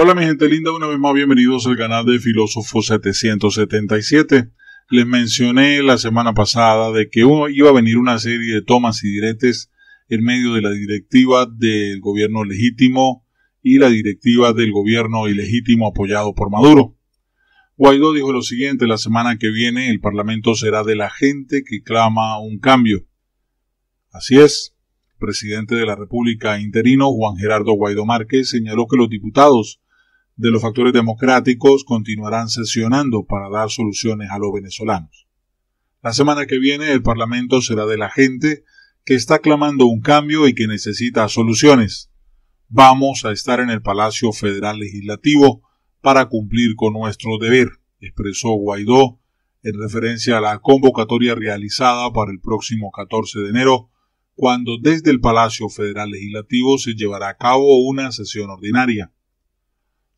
Hola mi gente linda, una vez más bienvenidos al canal de Filosofo777. Les mencioné la semana pasada de que iba a venir una serie de tomas y diretes en medio de la directiva del gobierno legítimo y la directiva del gobierno ilegítimo apoyado por Maduro. Guaidó dijo lo siguiente: la semana que viene el Parlamento será de la gente que clama un cambio. Así es, el presidente de la República interino, Juan Gerardo Guaidó Márquez, señaló que los diputados de los factores democráticos continuarán sesionando para dar soluciones a los venezolanos. La semana que viene el Parlamento será de la gente que está clamando un cambio y que necesita soluciones. Vamos a estar en el Palacio Federal Legislativo para cumplir con nuestro deber, expresó Guaidó en referencia a la convocatoria realizada para el próximo 14 de enero, cuando desde el Palacio Federal Legislativo se llevará a cabo una sesión ordinaria.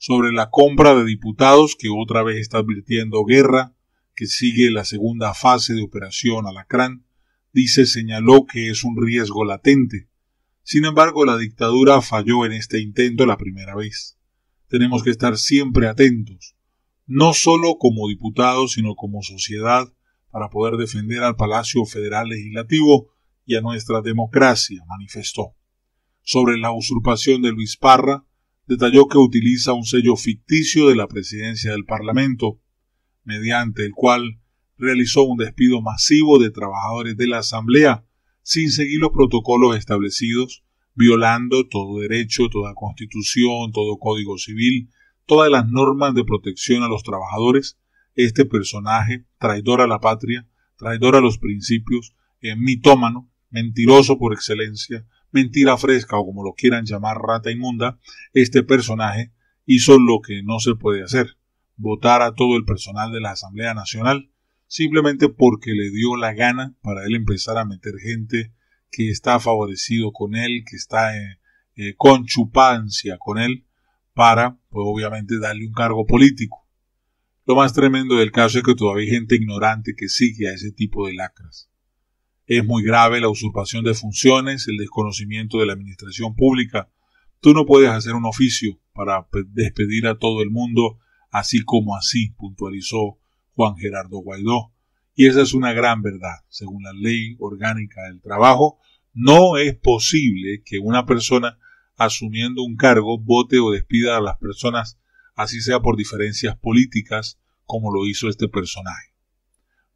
Sobre la compra de diputados, que otra vez está advirtiendo guerra, que sigue la segunda fase de Operación Alacrán, señaló que es un riesgo latente. Sin embargo, la dictadura falló en este intento la primera vez. Tenemos que estar siempre atentos, no solo como diputados, sino como sociedad, para poder defender al Palacio Federal Legislativo y a nuestra democracia, manifestó. Sobre la usurpación de Luis Parra, detalló que utiliza un sello ficticio de la presidencia del Parlamento, mediante el cual realizó un despido masivo de trabajadores de la Asamblea sin seguir los protocolos establecidos, violando todo derecho, toda constitución, todo código civil, todas las normas de protección a los trabajadores. Este personaje, traidor a la patria, traidor a los principios, mitómano, mentiroso por excelencia, mentira fresca o como lo quieran llamar, rata inmunda, este personaje hizo lo que no se puede hacer: votar a todo el personal de la Asamblea Nacional simplemente porque le dio la gana, para él empezar a meter gente que está favorecido con él, que está con chupancia con él, para, pues obviamente, darle un cargo político. Lo más tremendo del caso es que todavía hay gente ignorante que sigue a ese tipo de lacras. Es muy grave la usurpación de funciones, el desconocimiento de la administración pública. Tú no puedes hacer un oficio para despedir a todo el mundo así como así, puntualizó Juan Gerardo Guaidó. Y esa es una gran verdad. Según la Ley Orgánica del Trabajo, no es posible que una persona asumiendo un cargo vote o despida a las personas, así sea por diferencias políticas, como lo hizo este personaje.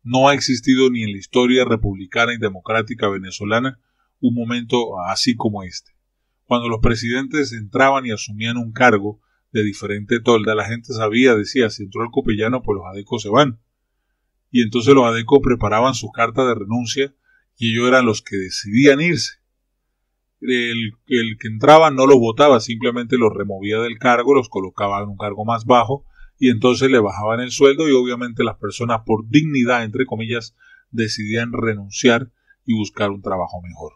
No ha existido ni en la historia republicana y democrática venezolana un momento así como este. Cuando los presidentes entraban y asumían un cargo de diferente tolda, la gente sabía, decía, si entró el copellano, pues los adecos se van. Y entonces los adecos preparaban sus cartas de renuncia y ellos eran los que decidían irse. El que entraba no los votaba, simplemente los removía del cargo, los colocaba en un cargo más bajo, y entonces le bajaban el sueldo y obviamente las personas por dignidad, entre comillas, decidían renunciar y buscar un trabajo mejor.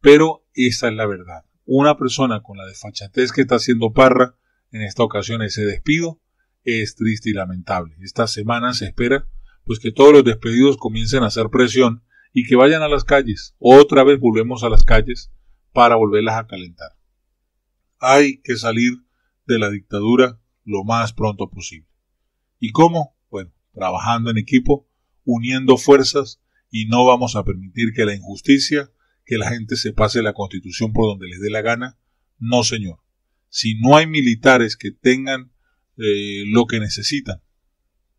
Pero esa es la verdad. Una persona con la desfachatez que está haciendo Parra, en esta ocasión ese despido, es triste y lamentable. Esta semana se espera pues que todos los despedidos comiencen a hacer presión y que vayan a las calles. Otra vez volvemos a las calles para volverlas a calentar. Hay que salir de la dictadura lo más pronto posible. ¿Y cómo? Bueno, trabajando en equipo, uniendo fuerzas, y no vamos a permitir que la injusticia, que la gente se pase la Constitución por donde les dé la gana. No, señor. Si no hay militares que tengan lo que necesitan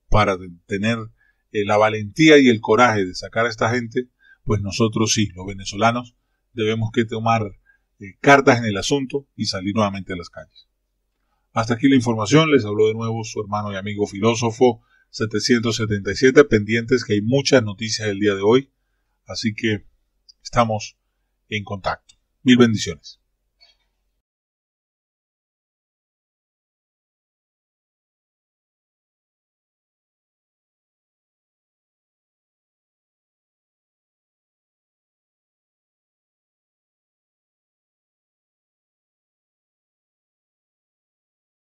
para tener la valentía y el coraje de sacar a esta gente, pues nosotros sí, los venezolanos, debemos que tomar cartas en el asunto y salir nuevamente a las calles. Hasta aquí la información. Les habló de nuevo su hermano y amigo filósofo 777, pendientes que hay muchas noticias el día de hoy, así que estamos en contacto. Mil bendiciones.